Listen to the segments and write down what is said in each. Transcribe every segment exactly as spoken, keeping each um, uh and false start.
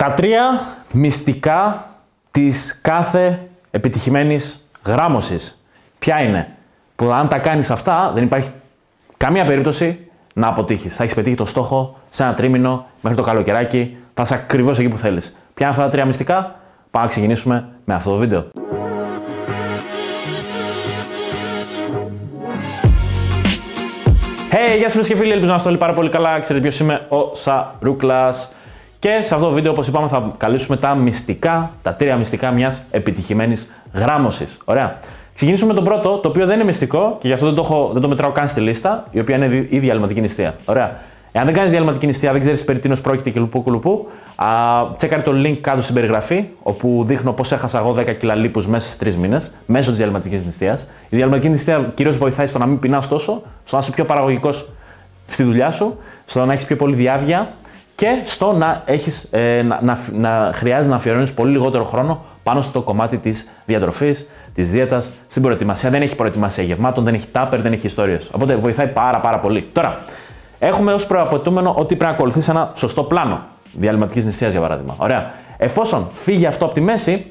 Τα τρία μυστικά της κάθε επιτυχημένης γράμμωσης. Ποια είναι? Που αν τα κάνεις αυτά δεν υπάρχει καμία περίπτωση να αποτύχεις. Θα έχεις πετύχει το στόχο σε ένα τρίμηνο μέχρι το καλοκαιράκι. Θα είσαι ακριβώς εκεί που θέλεις. Ποια είναι αυτά τα τρία μυστικά? Πάμε να ξεκινήσουμε με αυτό το βίντεο. Hey, γεια σας φίλες και φίλοι, ελπίζω να είστε όλοι πάρα πολύ καλά. Ξέρετε ποιος είμαι, ο Σαρούκλας. Και σε αυτό το βίντεο, όπως είπαμε, θα καλύψουμε τα μυστικά, τα τρία μυστικά μιας επιτυχημένης γράμμωσης. Ωραία. Ξεκινήσουμε με το πρώτο, το οποίο δεν είναι μυστικό και γι' αυτό δεν το, έχω, δεν το μετράω καν στη λίστα, η οποία είναι η διαλυματική νηστεία. Ωραία. Εάν δεν κάνεις διαλυματική νηστεία, δεν ξέρεις περί τίνος πρόκειται κλπ. κλπ. Τσέκαρε το link κάτω στην περιγραφή, όπου δείχνω πώς έχασα εγώ δέκα κιλά λίπους μέσα σε τρεις μήνες, μέσω της διαλυματικής νηστείας. Η διαλυματική νηστεία κυρίως βοηθάει στο να μην πεινάς τόσο, στο να είσαι πιο παραγωγικός στη δουλειά σου, στο να έχεις πιο πολύ διάβια και στο να, έχεις, ε, να, να, να χρειάζεται να αφιερώνεις πολύ λιγότερο χρόνο πάνω στο κομμάτι της διατροφής, της δίαιτας, στην προετοιμασία. Δεν έχει προετοιμασία γευμάτων, δεν έχει τάπερ, δεν έχει ιστορίες. Οπότε βοηθάει πάρα, πάρα πολύ. Τώρα, έχουμε ως προαπαιτούμενο ότι πρέπει να ακολουθείς ένα σωστό πλάνο διαλυματικής νηστείας, για παράδειγμα. Ωραία. Εφόσον φύγει αυτό από τη μέση,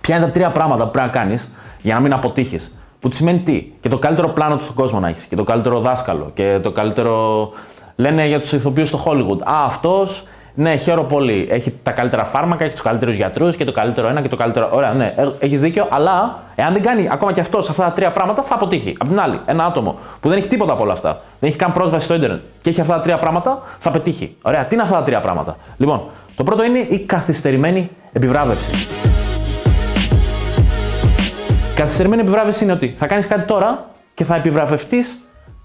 ποια είναι τα τρία πράγματα που πρέπει να κάνεις για να μην αποτύχεις? Που τι σημαίνει τι? Και το καλύτερο πλάνο του στον κόσμο να έχεις, και το καλύτερο δάσκαλο, και το καλύτερο. Λένε για τους ηθοποιούς στο Hollywood. Α, αυτός, ναι, χαίρομαι πολύ. Έχει τα καλύτερα φάρμακα, έχει τους καλύτερους γιατρούς και το καλύτερο ένα και το καλύτερο. Ωραία, ναι, έχεις δίκιο, αλλά εάν δεν κάνει ακόμα και αυτός αυτά τα τρία πράγματα, θα αποτύχει. Απ' την άλλη, ένα άτομο που δεν έχει τίποτα από όλα αυτά, δεν έχει καν πρόσβαση στο ίντερνετ και έχει αυτά τα τρία πράγματα, θα πετύχει. Ωραία, τι είναι αυτά τα τρία πράγματα? Λοιπόν, το πρώτο είναι η καθυστερημένη επιβράβευση. Η καθυστερημένη επιβράβευση είναι ότι θα κάνεις κάτι τώρα και θα επιβραβευτείς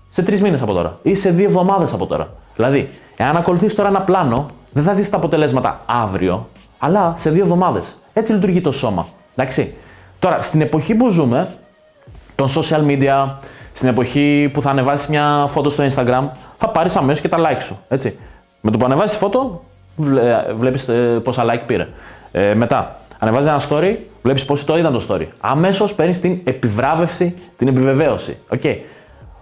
σε τρεις μήνες από τώρα ή σε δύο εβδομάδες από τώρα. Δηλαδή, εάν ακολουθείς τώρα ένα πλάνο, δεν θα δεις τα αποτελέσματα αύριο, αλλά σε δύο εβδομάδες. Έτσι λειτουργεί το σώμα. Εντάξει. Τώρα, στην εποχή που ζούμε, των social media, στην εποχή που θα ανεβάσεις μια φώτο στο Instagram, θα πάρεις αμέσως και τα like σου. Έτσι. Με το που ανεβάζεις φώτο, βλέπεις πόσα like πήρε. Ε, μετά, ανεβάζεις ένα story, βλέπεις πόσοι το είδαν το story. Αμέσως παίρνεις την επιβράβευση, την επιβεβαίωση. Okay.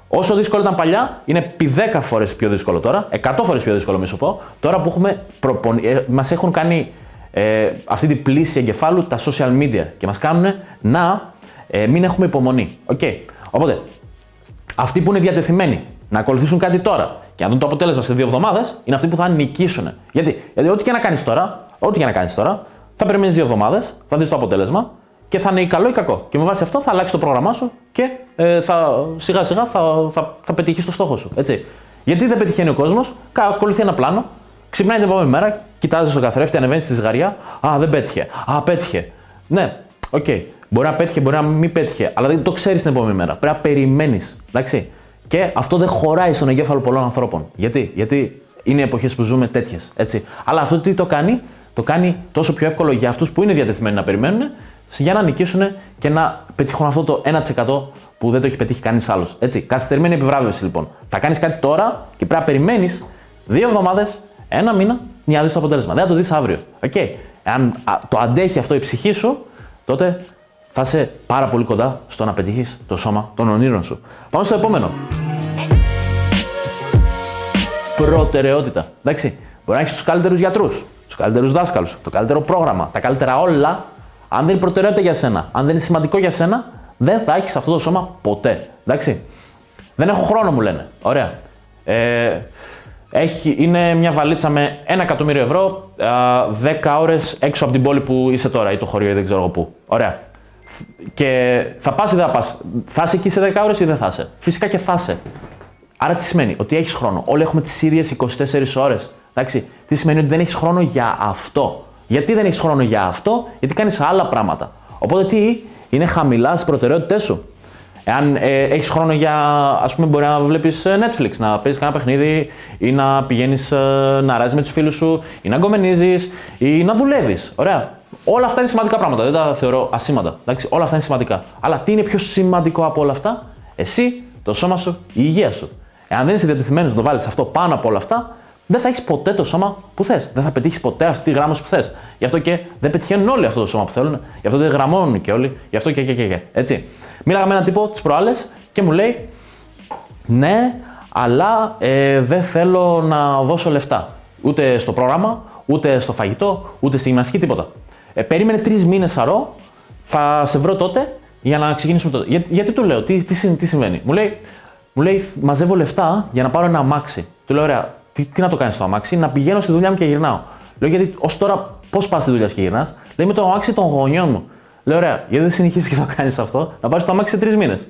Όσο δύσκολο ήταν παλιά, είναι επί δέκα φορές πιο δύσκολο τώρα, εκατό φορές πιο δύσκολο μη σου πω, τώρα που έχουμε προπον... ε, μας έχουν κάνει ε, αυτή την πλήση εγκεφάλου τα social media και μας κάνουν να ε, μην έχουμε υπομονή. Okay. Οπότε, αυτοί που είναι διατεθειμένοι να ακολουθήσουν κάτι τώρα και να δουν το αποτέλεσμα σε δύο εβδομάδες, είναι αυτοί που θα νικήσουν. Γιατί, Γιατί ό,τι και να κάνεις τώρα, ό,τι και να κάνεις τώρα, θα περιμένεις δύο εβδομάδες, θα δεις το αποτέλεσμα. Και θα είναι ή καλό ή κακό. Και με βάση αυτό θα αλλάξει το πρόγραμμά σου και ε, θα, σιγά σιγά θα, θα, θα πετύχει το στόχο σου. Έτσι. Γιατί δεν πετυχαίνει ο κόσμος? Ακολουθεί ένα πλάνο, ξυπνάει την επόμενη μέρα, κοιτάζει στον καθρέφτη, ανεβαίνει στη ζυγαριά. Α, δεν πέτυχε. Α, πέτυχε. Ναι, οκ. Okay. Μπορεί να πέτυχε, μπορεί να μην πέτυχε, αλλά δεν το ξέρει την επόμενη μέρα. Πρέπει να περιμένει. Και αυτό δεν χωράει στον εγκέφαλο πολλών ανθρώπων. Γιατί, Γιατί είναι οι εποχές που ζούμε τέτοιες. Αλλά αυτό τι το κάνει? Το κάνει τόσο πιο εύκολο για αυτούς που είναι διατεθειμένοι να περιμένουν, για να νικήσουν και να πετύχουν αυτό το ένα τοις εκατό που δεν το έχει πετύχει κανείς άλλος. Έτσι, καθυστερημένη επιβράβευση λοιπόν. Θα κάνεις κάτι τώρα και πρέπει να περιμένεις δύο εβδομάδες, ένα μήνα, για να δεις το αποτέλεσμα. Δεν θα το δεις αύριο. Okay. Αν το αντέχει αυτό η ψυχή σου, τότε θα είσαι πάρα πολύ κοντά στο να πετύχεις το σώμα των ονείρων σου. Πάμε στο επόμενο. Προτεραιότητα. Εντάξει, μπορεί να έχεις τους καλύτερους γιατρούς, τους καλύτερους δάσκαλους, το καλύτερο πρόγραμμα, τα καλύτερα όλα. Αν δεν είναι προτεραιότητα για σένα, αν δεν είναι σημαντικό για σένα, δεν θα έχεις αυτό το σώμα ποτέ. Εντάξει. Δεν έχω χρόνο, μου λένε. Ωραία. Ε, έχει, είναι μια βαλίτσα με ένα εκατομμύριο ευρώ, δέκα ώρες έξω από την πόλη που είσαι τώρα ή το χωριό ή δεν ξέρω πού. Ωραία. Και θα πας ή δεν θα πας? Θα είσαι εκεί σε δέκα ώρες ή δεν θα είσαι? Φυσικά και θα είσαι. Άρα τι σημαίνει? Ότι έχεις χρόνο. Όλοι έχουμε τις ίδιες είκοσι τέσσερις ώρες. Εντάξει. Τι σημαίνει? Ότι δεν έχεις χρόνο για αυτό. Γιατί δεν έχεις χρόνο για αυτό? Γιατί κάνεις άλλα πράγματα. Οπότε τι είναι? Χαμηλά στις προτεραιότητές σου. Εάν ε, έχεις χρόνο για, ας πούμε, μπορεί να βλέπεις Netflix, να παίζεις κανένα παιχνίδι ή να πηγαίνεις ε, να ράζεις με τους φίλους σου ή να γκομενίζεις ή να δουλεύεις. Ωραία. Όλα αυτά είναι σημαντικά πράγματα. Δεν τα θεωρώ ασήμαντα. Εντάξει, όλα αυτά είναι σημαντικά. Αλλά τι είναι πιο σημαντικό από όλα αυτά? Εσύ, το σώμα σου, η υγεία σου. Εάν δεν είσαι διατεθειμένος να το βάλεις αυτό πάνω από όλα αυτά, δεν θα έχεις ποτέ το σώμα που θες. Δεν θα πετύχεις ποτέ αυτή τη γράμμωση που θες. Γι' αυτό και δεν πετυχαίνουν όλοι αυτό το σώμα που θέλουν. Γι' αυτό δεν γραμμώνουν και όλοι. Γι' αυτό και και και. και. Έτσι. Μίλαγα με έναν τύπο τις προάλλες και μου λέει: ναι, αλλά ε, δεν θέλω να δώσω λεφτά. Ούτε στο πρόγραμμα, ούτε στο φαγητό, ούτε στη γυμναστική, τίποτα. Ε, περίμενε τρεις μήνες σαρώ, θα σε βρω τότε για να ξεκινήσουμε τότε. Για, γιατί του λέω, τι, τι, τι συμβαίνει. Μου λέει, μου λέει, μαζεύω λεφτά για να πάρω ένα αμάξι. Του λέω, ωραία, τι, τι να το κάνεις το αμάξι, να πηγαίνω στη δουλειά μου και γυρνάω. Λέω, γιατί ως τώρα πώς πας στη δουλειά σου και γυρνάς. Λέει, με το αμάξι των γονιών μου. Λέω, ωραία, γιατί δεν συνεχίσεις και το κάνεις αυτό, να πάρεις το αμάξι σε τρεις μήνες.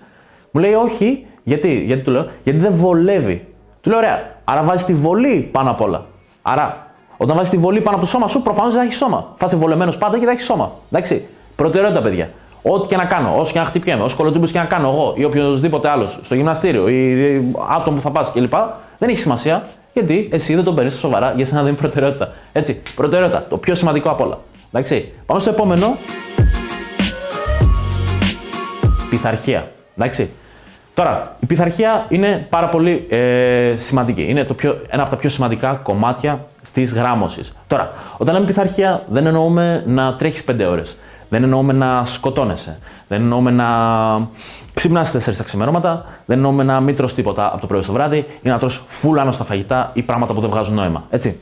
Μου λέει, όχι, γιατί, γιατί του λέω, γιατί δεν βολεύει. Του λέω, ωραία, άρα βάζεις τη βολή πάνω απ' όλα. Άρα, όταν βάζεις τη βολή πάνω από το σώμα σου, προφανώς δεν θα έχεις σώμα. Θα είσαι βολεμένος πάντα και θα έχεις σώμα. Εντάξει, προτεραιότητα, παιδιά. Ό,τι και να κάνω, όσο και να χτυπιέμαι, όσο κολοτούμπους και να κάνω εγώ ή οποιοδήποτε άλλος στο γυμναστήριο ή άτομο που θα πας κλπ. Δεν έχει σημασία, γιατί εσύ δεν τον παίρνεις σοβαρά, για σένα δεν είναι προτεραιότητα. Έτσι, προτεραιότητα, το πιο σημαντικό απ' όλα. Εντάξει, πάμε στο επόμενο. Πειθαρχία. Εντάξει. Τώρα, η πειθαρχία είναι πάρα πολύ ε, σημαντική. Είναι το πιο, ένα από τα πιο σημαντικά κομμάτια της γράμμωσης. Τώρα, όταν λέμε πειθαρχία, δεν εννοούμε να τρέχεις πέντε ώρες. Δεν εννοούμε να σκοτώνεσαι. Δεν εννοούμε να ξυπνάς τέσσερις τα ξημερώματα. Δεν εννοούμε να μην τρως τίποτα από το πρωί στο βράδυ ή να τρως full άνω στα φαγητά ή πράγματα που δεν βγάζουν νόημα. Έτσι.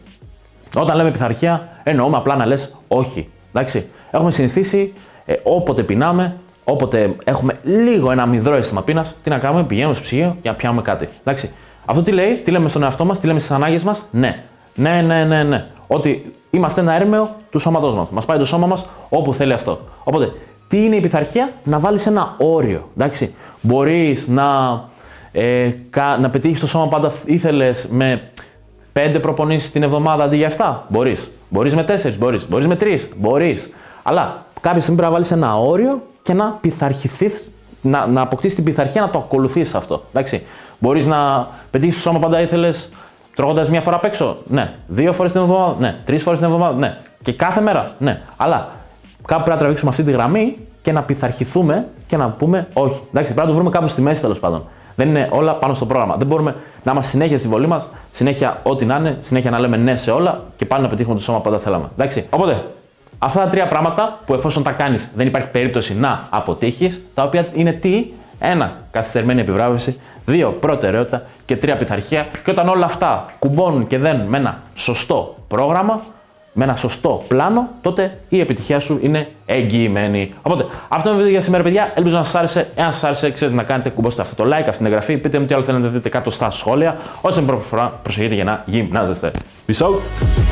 Όταν λέμε πειθαρχία, εννοούμε απλά να λες όχι. Εντάξει. Έχουμε συνηθίσει ε, όποτε πεινάμε. Όποτε έχουμε λίγο ένα μυδρό αίσθημα πείνας, τι να κάνουμε, πηγαίνουμε στο ψυγείο για να πιάνουμε κάτι. Εντάξει. Αυτό τι λέει, τι λέμε στον εαυτό μας, τι λέμε στις ανάγκες μας, ναι. Ναι, ναι, ναι, ναι. Ότι είμαστε ένα έρμεο του σώματός μας. Μας πάει το σώμα μας όπου θέλει αυτό. Οπότε, τι είναι η πειθαρχία, να βάλεις ένα όριο. Εντάξει. Μπορείς να, ε, να πετύχεις το σώμα πάντα ήθελες με πέντε προπονήσεις την εβδομάδα αντί για εφτά. Μπορείς. Μπορείς με τέσσερις, μπορείς. Μπορείς με τρεις, μπορείς. Αλλά κάποια στιγμή πρέπει να βάλεις ένα όριο και να πειθαρχηθείς, να, να αποκτήσεις την πειθαρχία να το ακολουθείς αυτό. Εντάξει. Μπορείς να πετύχεις το σώμα πάντα ήθελες τρώγοντας μία φορά απ' έξω. Ναι. Δύο φορές την εβδομάδα. Ναι. Τρεις φορές την εβδομάδα. Ναι. Και κάθε μέρα. Ναι. Αλλά κάπου πρέπει να τραβήξουμε αυτή τη γραμμή και να πειθαρχηθούμε και να πούμε όχι. Εντάξει. Πρέπει να το βρούμε κάπου στη μέση τέλος πάντων. Δεν είναι όλα πάνω στο πρόγραμμα. Δεν μπορούμε να είμαστε συνέχεια στη βολή μας, συνέχεια ό,τι να είναι, συνέχεια να λέμε ναι σε όλα και πάλι να πετύχουμε το σώμα πάντα θέλαμε. Εντάξει. Οπότε. Αυτά τα τρία πράγματα που εφόσον τα κάνεις δεν υπάρχει περίπτωση να αποτύχεις, τα οποία είναι τι, ένα, καθυστερημένη επιβράβευση, δύο, προτεραιότητα και τρία, πειθαρχία. Και όταν όλα αυτά κουμπώνουν και δένουν με ένα σωστό πρόγραμμα, με ένα σωστό πλάνο, τότε η επιτυχία σου είναι εγγυημένη. Οπότε, αυτό είναι το βίντεο για σήμερα, παιδιά. Ελπίζω να σας άρεσε. Εάν σας άρεσε, ξέρετε να κάνετε, κουμπώστε αυτό το like, αυτή την εγγραφή. Πείτε μου τι άλλο θέλετε να δείτε κάτω στα σχόλια. Όσον προφορά, προσεχείτε για να γυμνάζεστε. Peace out.